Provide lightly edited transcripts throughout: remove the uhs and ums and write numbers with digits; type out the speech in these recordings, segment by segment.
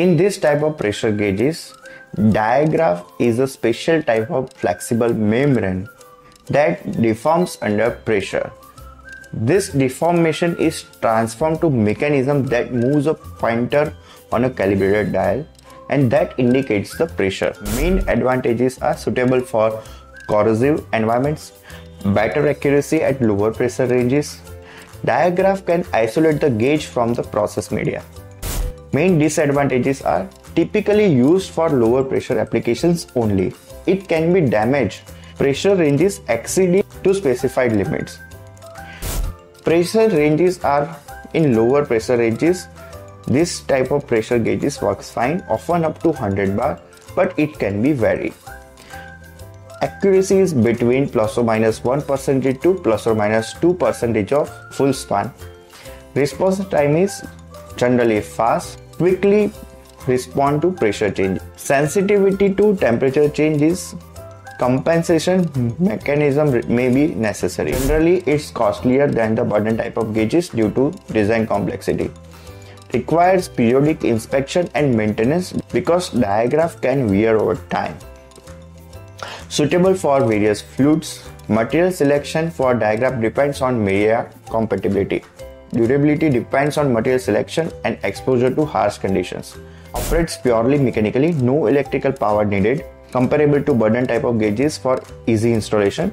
In this type of pressure gauges, diaphragm is a special type of flexible membrane that deforms under pressure. This deformation is transformed to mechanism that moves a pointer on a calibrated dial, and that indicates the pressure. Main advantages are suitable for corrosive environments, better accuracy at lower pressure ranges. Diaphragm can isolate the gauge from the process media. Main disadvantages are typically used for lower pressure applications only. It can be damaged. Pressure ranges exceeding to specified limits. Pressure ranges are in lower pressure ranges. This type of pressure gauges works fine, often up to 100 bar, but it can be varied. Accuracy is between ±1% to ±2% of full span. Response time is generally fast, quickly respond to pressure change. Sensitivity to temperature changes, compensation mechanism may be necessary. Generally, it's costlier than the Bourdon type of gauges due to design complexity. Requires periodic inspection and maintenance because diaphragm can wear over time. Suitable for various fluids. Material selection for diaphragm depends on media compatibility. Durability depends on material selection and exposure to harsh conditions. Operates purely mechanically, no electrical power needed, comparable to Bourdon type of gauges for easy installation.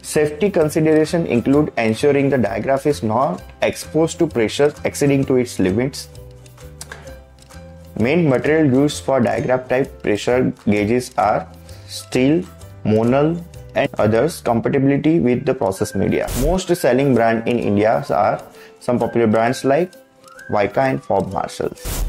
Safety considerations include ensuring the diaphragm is not exposed to pressure exceeding to its limits. Main material used for diaphragm type pressure gauges are steel, monel and others. Compatibility with the process media. Most selling brands in India are some popular brands like Wika and Forbes Marshalls.